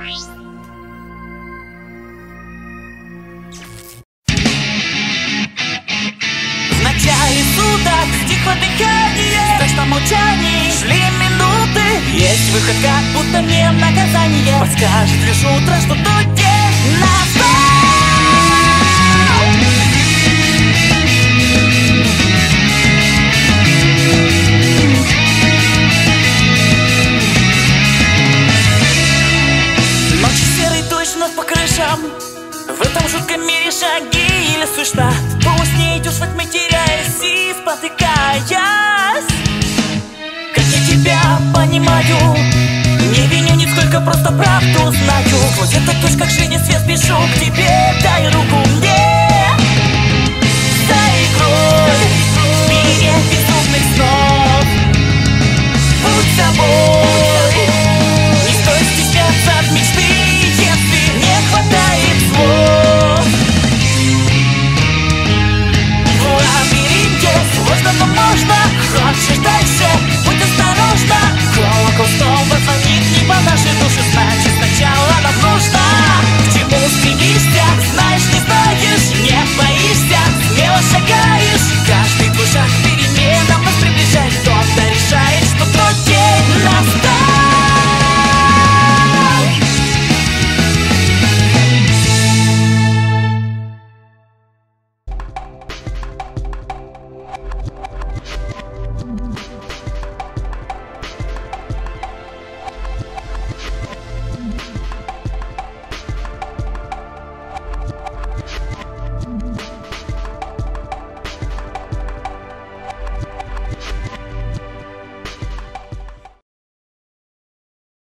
В начале суток тихо дыхание, в страшном молчании шли минуты. Есть выход, как будто мне наказание подскажет лишь утро, что тут день настал. В этом жутком мире шаги или слышно, пусть не идешь, хоть мы теряясь и спотыкаясь. Как я тебя понимаю, не виню нисколько, просто правду знаю. Сквозь этот тучках жизни свет спешу к тебе, дай руку мне.